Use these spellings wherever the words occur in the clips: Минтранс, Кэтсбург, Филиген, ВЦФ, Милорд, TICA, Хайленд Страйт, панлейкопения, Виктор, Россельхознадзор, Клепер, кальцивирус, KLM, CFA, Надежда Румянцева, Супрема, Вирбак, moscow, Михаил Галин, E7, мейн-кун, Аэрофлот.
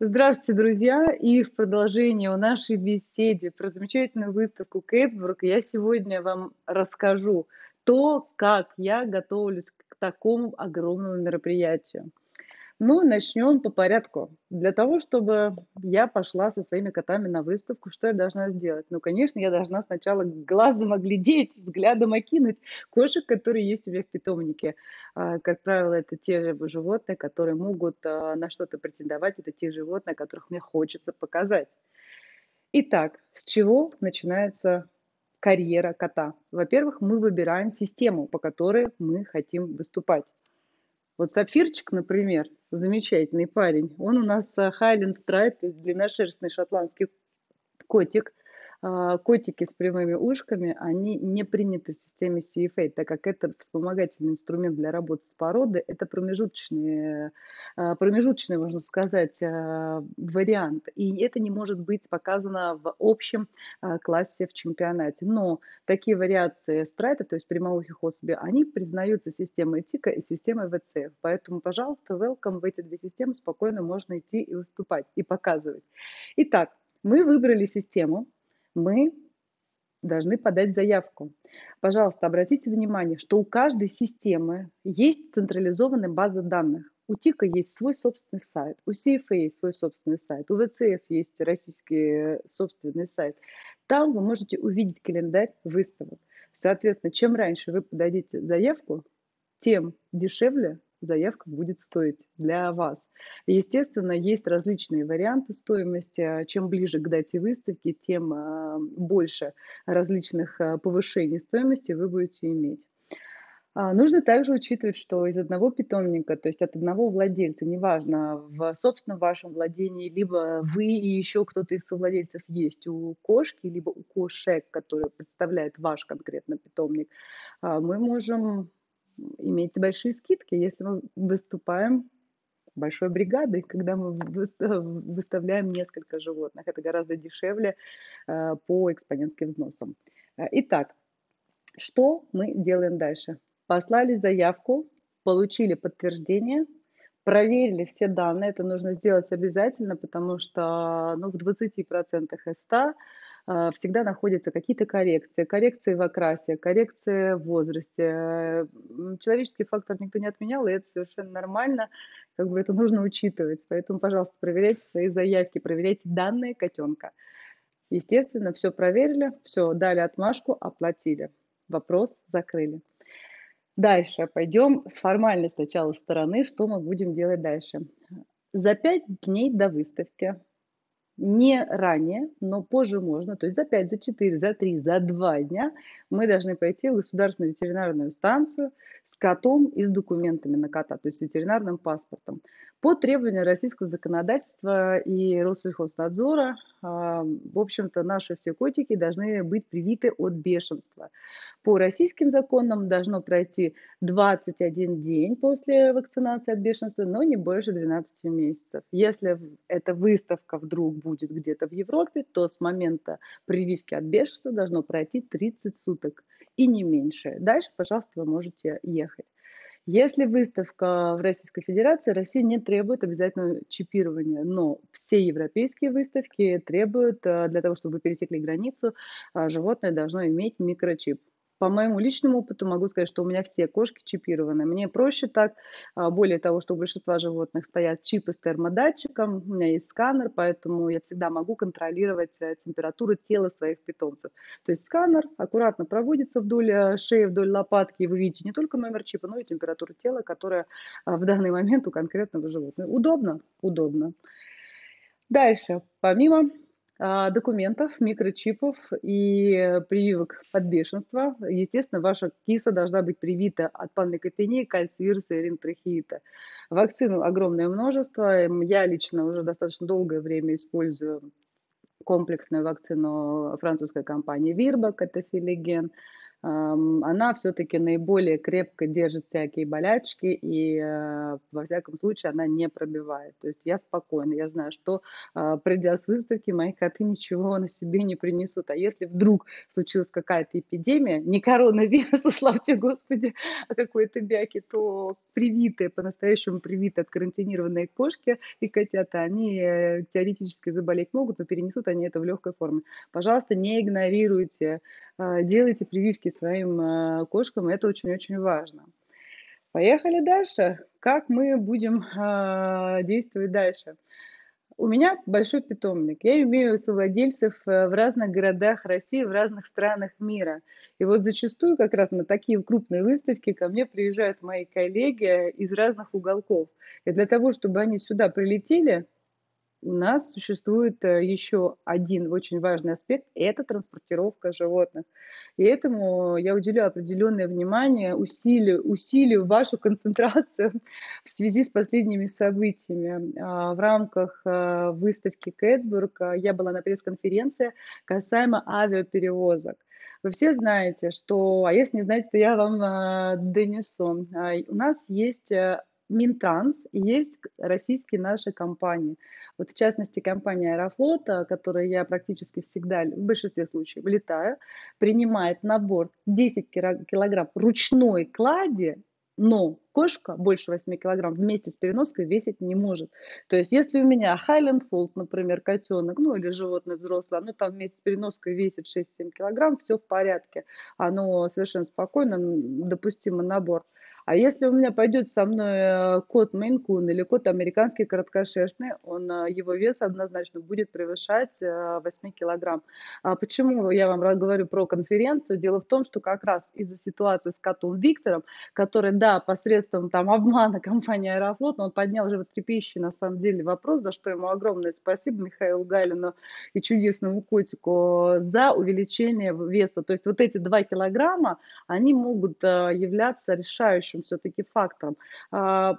Здравствуйте, друзья! И в продолжение нашей беседы про замечательную выставку Кэтсбург я сегодня вам расскажу то, как я готовлюсь к такому огромному мероприятию. Ну, начнем по порядку. Для того, чтобы я пошла со своими котами на выставку, что я должна сделать? Ну, конечно, я должна сначала глазом оглядеть, взглядом окинуть кошек, которые есть у меня в питомнике. Как правило, это те же животные, которые могут на что-то претендовать. Это те животные, которых мне хочется показать. Итак, с чего начинается карьера кота? Во-первых, мы выбираем систему, по которой мы хотим выступать. Вот Сапфирчик, например, замечательный парень, он у нас Хайленд Страйт, то есть длинношерстный шотландский котик. Котики с прямыми ушками, они не приняты в системе CFA, так как это вспомогательный инструмент для работы с породой, это промежуточный, можно сказать, вариант. И это не может быть показано в общем классе в чемпионате. Но такие вариации страйта, то есть прямоухих особей, они признаются системой TICA и системой ВЦФ. Поэтому, пожалуйста, welcome в эти две системы, спокойно можно идти и выступать, и показывать. Итак, мы выбрали систему. Мы должны подать заявку. Пожалуйста, обратите внимание, что у каждой системы есть централизованная база данных. У ТИКа есть свой собственный сайт, у CFA есть свой собственный сайт, у ВЦФ есть российский собственный сайт. Там вы можете увидеть календарь выставок. Соответственно, чем раньше вы подадите заявку, тем дешевле заявка будет стоить для вас. Естественно, есть различные варианты стоимости. Чем ближе к дате выставки, тем больше различных повышений стоимости вы будете иметь. Нужно также учитывать, что из одного питомника, то есть от одного владельца, неважно, в собственном вашем владении, либо вы и еще кто-то из совладельцев есть у кошки, либо у кошек, которые представляет ваш конкретно питомник, мы можем иметь большие скидки, если мы выступаем большой бригадой, когда мы выставляем несколько животных. Это гораздо дешевле по экспонентским взносам. Итак, что мы делаем дальше? Послали заявку, получили подтверждение, проверили все данные. Это нужно сделать обязательно, потому что в 20% из 100 всегда находятся какие-то коррекции. Коррекции в окрасе, коррекции в возрасте. Человеческий фактор никто не отменял, и это совершенно нормально. Как бы это нужно учитывать. Поэтому, пожалуйста, проверяйте свои заявки, проверяйте данные котенка. Естественно, все проверили, все, дали отмашку, оплатили. Вопрос закрыли. Дальше пойдем с формальной сначала стороны, что мы будем делать дальше. За 5 дней до выставки. Не ранее, но позже можно, то есть за 5, за 4, за 3, за 2 дня мы должны пойти в государственную ветеринарную станцию с котом и с документами на кота, то есть с ветеринарным паспортом. По требованию российского законодательства и Россельхознадзора, в общем-то, наши все котики должны быть привиты от бешенства. По российским законам должно пройти 21 день после вакцинации от бешенства, но не больше 12 месяцев. Если эта выставка вдруг будет где-то в Европе, то с момента прививки от бешенства должно пройти 30 суток и не меньше. Дальше, пожалуйста, вы можете ехать. Если выставка в Российской Федерации, Россия не требует обязательного чипирования, но все европейские выставки требуют, для того, чтобы вы пересекли границу, животное должно иметь микрочип. По моему личному опыту могу сказать, что у меня все кошки чипированы. Мне проще так. Более того, что у большинства животных стоят чипы с термодатчиком, у меня есть сканер, поэтому я всегда могу контролировать температуру тела своих питомцев. То есть сканер аккуратно проводится вдоль шеи, вдоль лопатки, и вы видите не только номер чипа, но и температуру тела, которая в данный момент у конкретного животного. Удобно? Удобно. Дальше, помимо документов, микрочипов и прививок от бешенства, естественно, ваша киса должна быть привита от панлейкопении, кальцивируса и ринтрахеита. Вакцин огромное множество. Я лично уже достаточно долгое время использую комплексную вакцину французской компании Вирбак, это Филиген. она все-таки наиболее крепко держит всякие болячки, и во всяком случае она не пробивает. То есть я спокойна, я знаю, что придя с выставки, мои коты ничего на себе не принесут. А если вдруг случилась какая-то эпидемия, не коронавируса, слава тебе Господи, а какой-то бяки, то привитые, по-настоящему привитые, откарантинированные кошки и котята, они теоретически заболеть могут, но перенесут они это в легкой форме. Пожалуйста, не игнорируйте, делайте прививки своим кошкам, это очень-очень важно. Поехали дальше. Как мы будем действовать дальше? У меня большой питомник. Я имею совладельцев в разных городах России, в разных странах мира. И вот зачастую как раз на такие крупные выставки ко мне приезжают мои коллеги из разных уголков. И для того, чтобы они сюда прилетели, у нас существует еще один очень важный аспект – это транспортировка животных. И этому я уделю определенное внимание, усилию вашу концентрацию в связи с последними событиями. В рамках выставки «Кэтсбург» я была на пресс-конференции касаемо авиаперевозок. Вы все знаете, что… А если не знаете, то я вам донесу. У нас есть… Минтранс, есть российские наши компании. Вот в частности компания Аэрофлота, которой я практически всегда, в большинстве случаев, летаю, принимает на борт 10 килограмм ручной клади, но кошка больше 8 килограмм вместе с переноской весить не может. То есть если у меня Хайленд Страйт, например, котенок, ну или животное взрослое, оно там вместе с переноской весит 6-7 килограмм, все в порядке. Оно совершенно спокойно допустимо на борт. А если у меня пойдет со мной кот мейн-кун или кот американский короткошерстный, его вес однозначно будет превышать 8 килограмм. А почему я вам говорю про конференцию? Дело в том, что как раз из-за ситуации с котом Виктором, который, да, посредством там обмана компании Аэрофлот, он поднял животрепещущий на самом деле вопрос, за что ему огромное спасибо Михаилу Галину и чудесному котику за увеличение веса. То есть вот эти 2 килограмма, они могут являться решающим все-таки фактором. По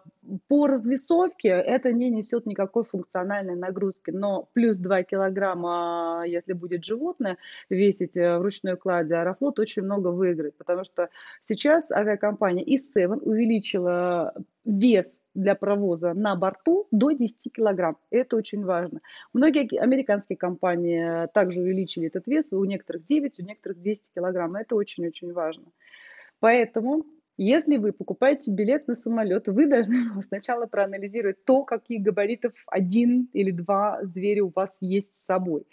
развесовке это не несет никакой функциональной нагрузки, но плюс 2 килограмма, если будет животное весить в ручной кладе, Аэрофлот очень много выиграет, потому что сейчас авиакомпания E7 увеличила вес для провоза на борту до 10 килограмм. Это очень важно. Многие американские компании также увеличили этот вес, у некоторых 9, у некоторых 10 килограмм. Это очень-очень важно. Поэтому… Если вы покупаете билет на самолет, вы должны сначала проанализировать то, какие габаритов 1 или 2 зверя у вас есть с собой.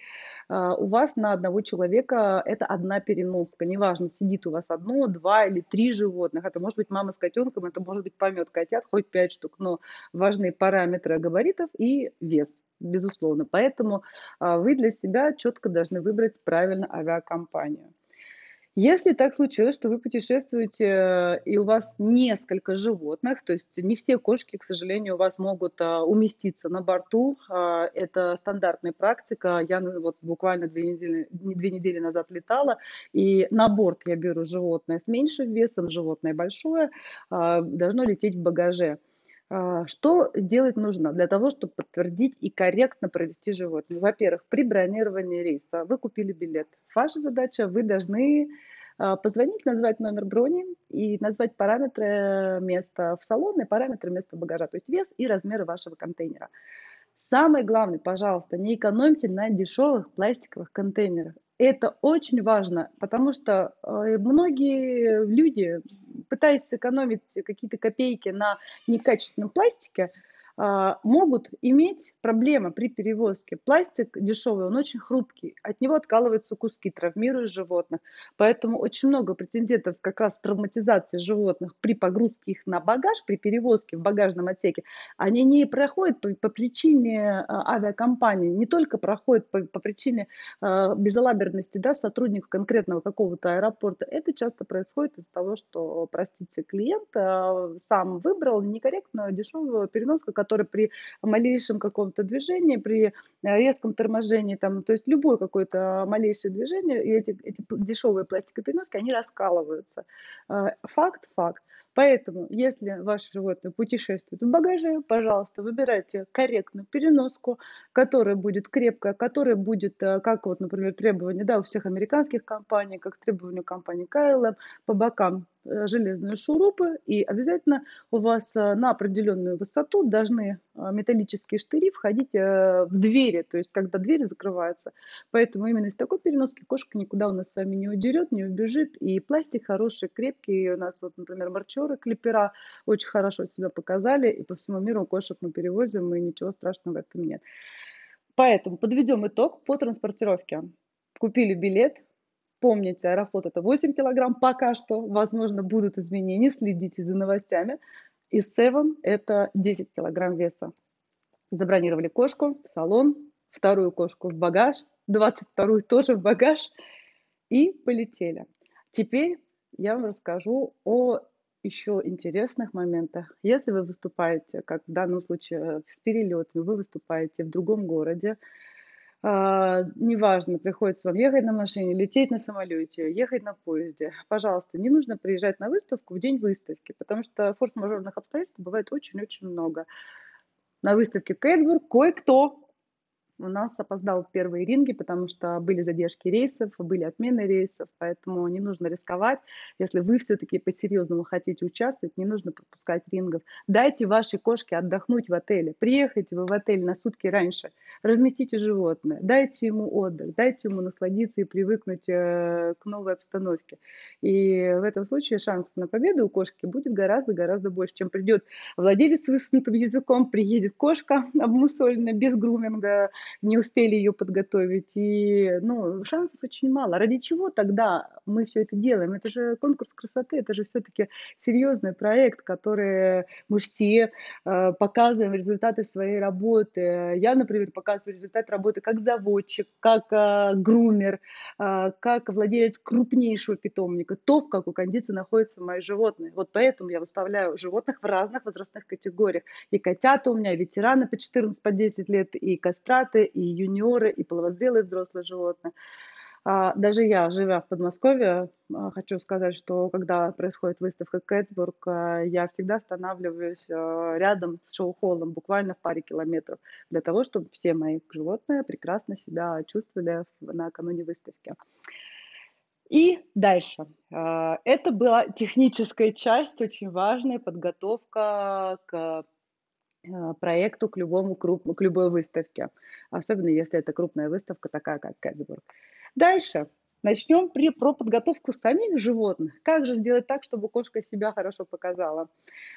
У вас на одного человека это одна переноска. Неважно, сидит у вас 1, 2 или 3 животных. Это может быть мама с котенком, это может быть помет котят, хоть 5 штук. Но важны параметры габаритов и вес, безусловно. Поэтому вы для себя четко должны выбрать правильно авиакомпанию. Если так случилось, что вы путешествуете и у вас несколько животных, то есть не все кошки, к сожалению, у вас могут уместиться на борту, это стандартная практика. Я вот буквально 2 недели назад летала, и на борт я беру животное с меньшим весом, животное большое, должно лететь в багаже. Что сделать нужно для того, чтобы подтвердить и корректно провести животное? Во-первых, при бронировании рейса вы купили билет. Ваша задача, вы должны позвонить, назвать номер брони и назвать параметры места в салоне, параметры места багажа, то есть вес и размеры вашего контейнера. Самое главное, пожалуйста, не экономьте на дешевых пластиковых контейнерах. Это очень важно, потому что многие люди, пытаясь сэкономить какие-то копейки на некачественном пластике, могут иметь проблемы при перевозке. Пластик дешевый, он очень хрупкий, от него откалываются куски, травмируя животных. Поэтому очень много претендентов как раз травматизации животных при погрузке их на багаж, при перевозке в багажном отсеке, они не проходят по причине авиакомпании, не только проходят по причине безалаберности, да, сотрудников конкретного какого-то аэропорта. Это часто происходит из-за того, что, простите, клиент сам выбрал некорректную дешевую переноску, который при малейшем каком-то движении, при резком торможении, там, то есть любое какое-то малейшее движение, и эти дешевые пластиковые переноски, они раскалываются. Факт. Поэтому, если ваше животное путешествует в багаже, пожалуйста, выбирайте корректную переноску, которая будет крепкая, которая будет, как вот, например, требование, да, у всех американских компаний, как требование компании KLM, по бокам железные шурупы, и обязательно у вас на определенную высоту должны металлические штыри входить в двери, то есть когда двери закрываются. Поэтому именно из такой переноски кошка никуда у нас с вами не удерет, не убежит, и пластик хороший, крепкий. У нас вот, например, марчеры, клепера очень хорошо себя показали, и по всему миру кошек мы перевозим, и ничего страшного в этом нет. Поэтому подведем итог по транспортировке. Купили билет. Помните, Аэрофлот это 8 килограмм пока что. Возможно, будут изменения, следите за новостями. И Seven это 10 килограмм веса. Забронировали кошку в салон, вторую кошку в багаж, 22-ю тоже в багаж. И полетели. Теперь я вам расскажу о еще интересных моментах. Если вы выступаете, как в данном случае с перелетами, вы выступаете в другом городе, неважно, приходится вам ехать на машине, лететь на самолете, ехать на поезде. Пожалуйста, не нужно приезжать на выставку в день выставки, потому что форс-мажорных обстоятельств бывает очень-очень много. На выставке в Кэтсбург кое-кто у нас опоздал в первые ринги, потому что были задержки рейсов, были отмены рейсов, поэтому не нужно рисковать. Если вы все-таки по-серьезному хотите участвовать, не нужно пропускать рингов. Дайте вашей кошке отдохнуть в отеле. Приехайте вы в отель на сутки раньше, разместите животное, дайте ему отдых, дайте ему насладиться и привыкнуть к новой обстановке. И в этом случае шанс на победу у кошки будет гораздо-гораздо больше, чем придет владелец с высунутым языком, приедет кошка обмусольная, без груминга, не успели ее подготовить, и шансов очень мало. Ради чего тогда мы все это делаем? Это же конкурс красоты, это же все-таки серьезный проект, который мы все показываем результаты своей работы. Я, например, показываю результат работы как заводчик, как грумер, как владелец крупнейшего питомника, то, в какой кондиции находятся мои животные. Вот поэтому я выставляю животных в разных возрастных категориях. И котята у меня, и ветераны по 14, по 10 лет, и кастраты, и юниоры, и половозрелые взрослые животные. Даже я, живя в Подмосковье, хочу сказать, что когда происходит выставка Кэтсбург, я всегда останавливаюсь рядом с шоу-холлом, буквально в паре километров, для того, чтобы все мои животные прекрасно себя чувствовали накануне выставки. И дальше. Это была техническая часть, очень важная подготовка к проекту, к любой выставке. Особенно, если это крупная выставка, такая как Кэтсбург. Дальше начнем про подготовку самих животных. Как же сделать так, чтобы кошка себя хорошо показала?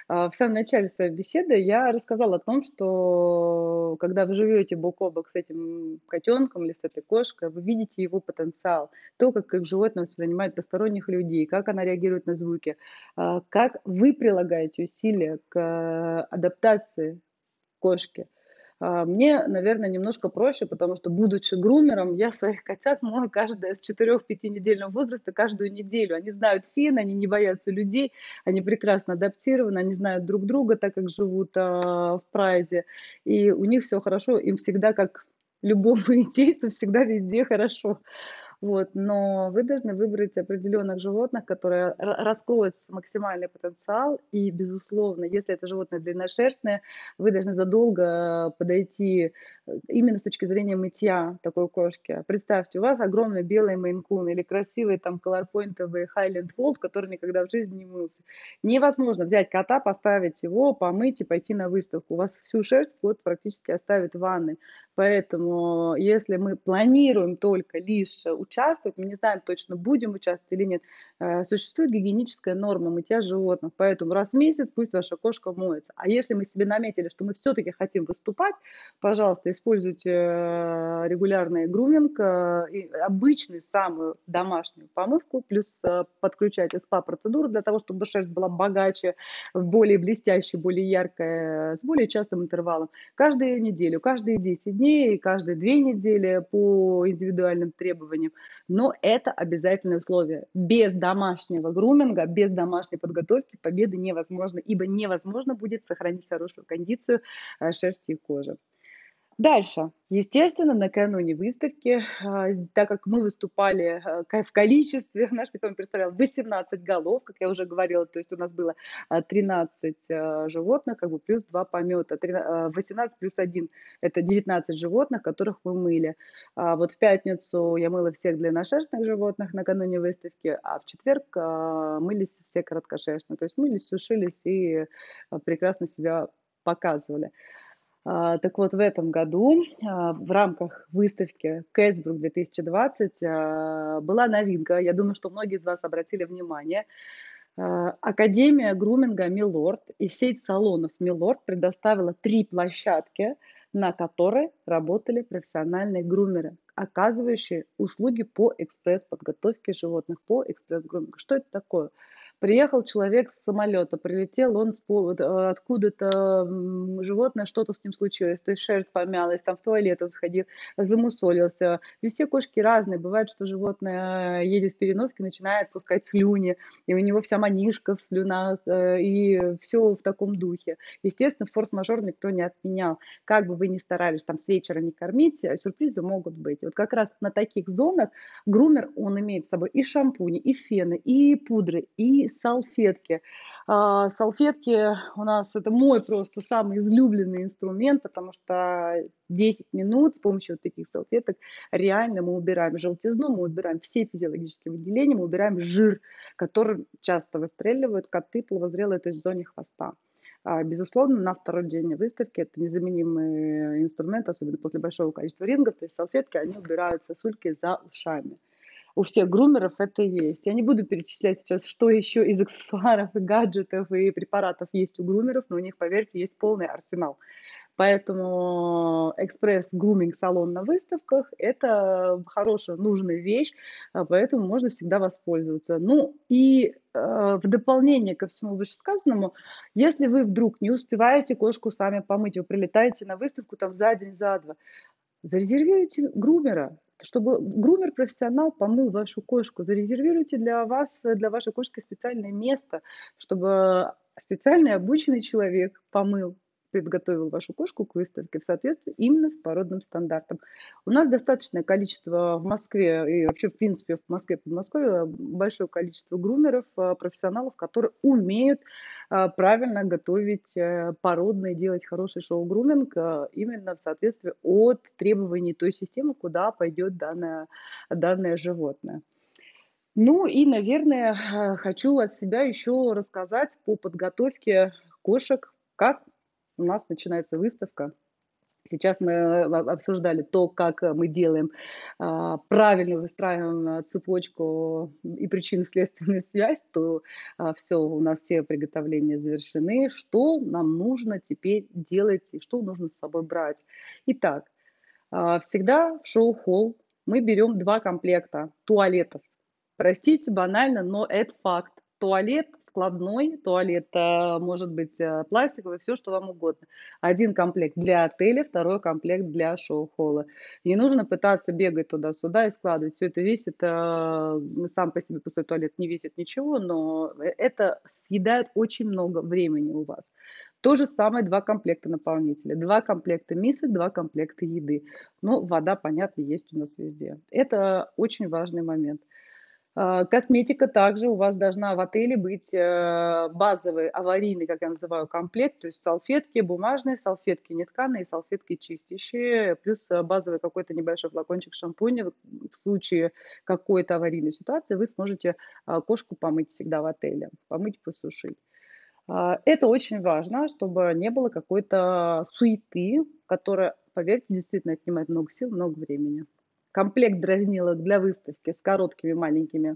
В самом начале своей беседы я рассказала о том, что когда вы живете бок о бок с этим котенком или с этой кошкой, вы видите его потенциал, то, как животное воспринимает посторонних людей, как она реагирует на звуки, как вы прилагаете усилия к адаптации кошки. Мне, наверное, немножко проще, потому что, будучи грумером, я своих котят мою каждая с 4-5 недельного возраста каждую неделю. Они знают фен, они не боятся людей, они прекрасно адаптированы, они знают друг друга, так как живут в прайде. И у них все хорошо, им всегда, как любому индейцу, всегда везде хорошо. Вот. Но вы должны выбрать определенных животных, которые раскроют максимальный потенциал. И, безусловно, если это животное длинношерстное, вы должны задолго подойти именно с точки зрения мытья такой кошки. Представьте, у вас огромный белый мейн-кун или красивый там колорпойнтовый хайленд волк, который никогда в жизни не мылся. Невозможно взять кота, поставить его, помыть и пойти на выставку. У вас всю шерсть вот практически оставит в ванной. Поэтому, если мы планируем только лишь участвовать, мы не знаем точно, будем участвовать или нет, существует гигиеническая норма мытья животных, поэтому раз в месяц пусть ваша кошка моется. А если мы себе наметили, что мы все-таки хотим выступать, пожалуйста, используйте регулярный груминг, обычную самую домашнюю помывку, плюс подключайте спа-процедуру для того, чтобы шерсть была богаче, более блестящей, более яркая, с более частым интервалом. Каждую неделю, каждые 10 дней, и каждые 2 недели по индивидуальным требованиям. Но это обязательное условие. Без домашнего груминга, без домашней подготовки победы невозможно, ибо невозможно будет сохранить хорошую кондицию шерсти и кожи. Дальше. Естественно, накануне выставки, так как мы выступали в количестве, наш питомец представлял 18 голов, как я уже говорила, то есть у нас было 13 животных, как бы плюс 2 помета, 18 плюс 1, это 19 животных, которых мы мыли. Вот в пятницу я мыла всех длинношерстных животных накануне выставки, а в четверг мылись все короткошерстные, то есть мылись, сушились и прекрасно себя показывали. Так вот, в этом году в рамках выставки Кэтсбург 2020 была новинка. Я думаю, что многие из вас обратили внимание. Академия груминга Милорд и сеть салонов Милорд предоставила 3 площадки, на которой работали профессиональные грумеры, оказывающие услуги по экспресс-подготовке животных, по экспресс-грумингу. Что это такое? Приехал человек с самолета, прилетел он откуда-то, животное, что-то с ним случилось, то есть шерсть помялась, там в туалет он сходил, замусолился. Ведь все кошки разные, бывает, что животное едет в переноске, начинает пускать слюни, и у него вся манишка в слюнах, и все в таком духе. Естественно, форс-мажор никто не отменял. Как бы вы ни старались, там с вечера не кормить, сюрпризы могут быть. Вот как раз на таких зонах грумер, он имеет с собой и шампуни, и фены, и пудры, и салфетки. Салфетки у нас это мой просто самый излюбленный инструмент, потому что 10 минут с помощью вот таких салфеток реально мы убираем желтизну, мы убираем все физиологические выделения, мы убираем жир, который часто выстреливают коты половозрелые, то есть в зоне хвоста. Безусловно, на второй день выставки это незаменимый инструмент, особенно после большого количества рингов, то есть салфетки, они убирают сосульки за ушами. У всех грумеров это есть. Я не буду перечислять сейчас, что еще из аксессуаров, и гаджетов и препаратов есть у грумеров, но у них, поверьте, есть полный арсенал. Поэтому экспресс-груминг-салон на выставках – это хорошая, нужная вещь, поэтому можно всегда воспользоваться. Ну и в дополнение ко всему вышесказанному, если вы вдруг не успеваете кошку сами помыть, вы прилетаете на выставку там за день, за два, зарезервируйте грумера, чтобы грумер-профессионал помыл вашу кошку. Зарезервируйте для вас, для вашей кошки специальное место, чтобы специальный обученный человек помыл, подготовил вашу кошку к выставке в соответствии именно с породным стандартом. У нас достаточное количество в Москве и вообще в принципе в Москве и Подмосковье большое количество грумеров, профессионалов, которые умеют правильно готовить породные, делать хороший шоу-груминг именно в соответствии от требований той системы, куда пойдет данное животное. Ну и, наверное, хочу от себя еще рассказать по подготовке кошек, как у нас начинается выставка. Сейчас мы обсуждали то, как мы делаем, правильно выстраиваем цепочку и причинно-следственную связь, то все, у нас все приготовления завершены. Что нам нужно теперь делать и что нужно с собой брать? Итак, всегда в шоу-холл мы берем 2 комплекта туалетов. Простите, банально, но это факт. Туалет складной, туалет может быть пластиковый, все, что вам угодно. 1 комплект для отеля, 2 комплект для шоу-холла. Не нужно пытаться бегать туда-сюда и складывать. Все это весит, сам по себе пустой туалет не весит ничего, но это съедает очень много времени у вас. То же самое 2 комплекта наполнителя, 2 комплекта мисок, 2 комплекта еды. Но вода, понятно, есть у нас везде. Это очень важный момент. Косметика также у вас должна в отеле быть базовый, аварийный, как я называю, комплект, то есть салфетки, бумажные салфетки, нетканые салфетки чистящие, плюс базовый какой-то небольшой флакончик шампуня. В случае какой-то аварийной ситуации вы сможете кошку помыть всегда в отеле, помыть, посушить. Это очень важно, чтобы не было какой-то суеты, которая, поверьте, действительно отнимает много сил, много времени. Комплект дразнилок для выставки с короткими маленькими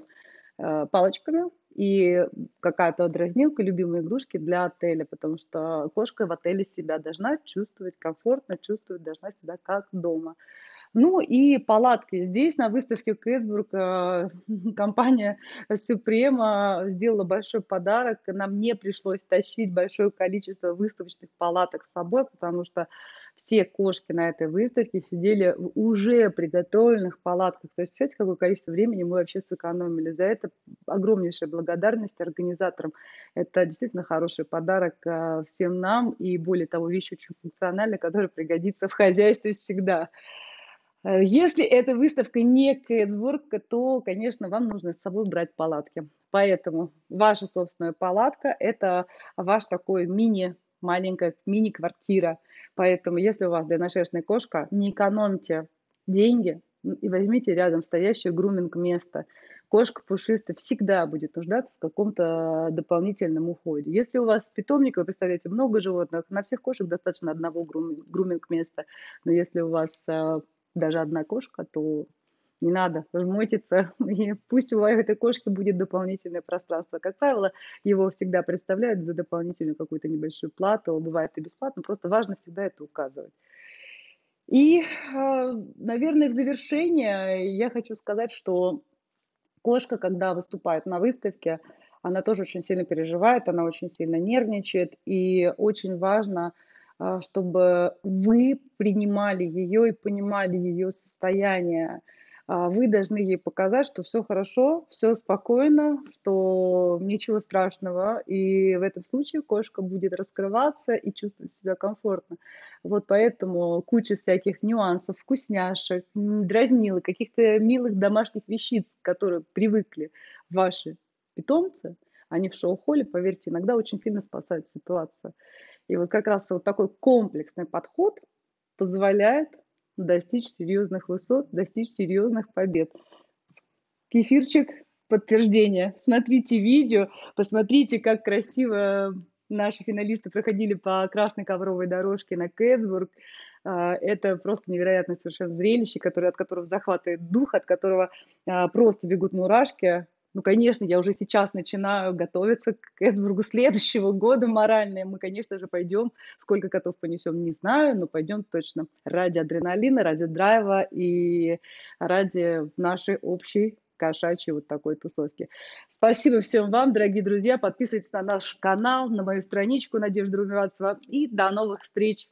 палочками и какая-то дразнилка, любимые игрушки для отеля, потому что кошка в отеле себя должна чувствовать комфортно, чувствовать должна себя как дома. Ну и палатки. Здесь на выставке Кэтсбург компания Супрема сделала большой подарок. Нам не пришлось тащить большое количество выставочных палаток с собой, потому что все кошки на этой выставке сидели в уже приготовленных палатках. То есть, представляете, какое количество времени мы вообще сэкономили. За это огромнейшая благодарность организаторам. Это действительно хороший подарок всем нам. И более того, вещь очень функциональная, которая пригодится в хозяйстве всегда. Если эта выставка не Кэтсбург, то, конечно, вам нужно с собой брать палатки. Поэтому ваша собственная палатка – это ваш такой мини-маленькая, мини-квартира. Поэтому, если у вас длинношерстная кошка, не экономьте деньги и возьмите рядом стоящее груминг-место. Кошка пушистая всегда будет нуждаться в каком-то дополнительном уходе. Если у вас питомник, вы представляете, много животных, на всех кошек достаточно одного груминг-места. Но если у вас даже одна кошка, то не надо жмотиться, и пусть у этой кошки будет дополнительное пространство. Как правило, его всегда представляют за дополнительную какую-то небольшую плату, бывает и бесплатно, просто важно всегда это указывать. И, наверное, в завершение я хочу сказать, что кошка, когда выступает на выставке, она тоже очень сильно переживает, она очень сильно нервничает, и очень важно, чтобы вы принимали ее и понимали ее состояние. Вы должны ей показать, что все хорошо, все спокойно, что ничего страшного. И в этом случае кошка будет раскрываться и чувствовать себя комфортно. Вот поэтому куча всяких нюансов, вкусняшек, дразнилок, каких-то милых домашних вещиц, к которым привыкли ваши питомцы, они в шоу-холле, поверьте, иногда очень сильно спасают ситуацию. И вот как раз вот такой комплексный подход позволяет достичь серьезных высот, достичь серьезных побед. Кефирчик, подтверждение. Смотрите видео, посмотрите, как красиво наши финалисты проходили по красной ковровой дорожке на Кэтсбург. Это просто невероятное совершенно зрелище, от которого захватывает дух, от которого просто бегут мурашки. Ну, конечно, я уже сейчас начинаю готовиться к Кэтсбургу следующего года морально. Мы, конечно же, пойдем. Сколько котов понесем, не знаю, но пойдем точно ради адреналина, ради драйва и ради нашей общей кошачьей вот такой тусовки. Спасибо всем вам, дорогие друзья. Подписывайтесь на наш канал, на мою страничку Надежда Румянцева. И до новых встреч!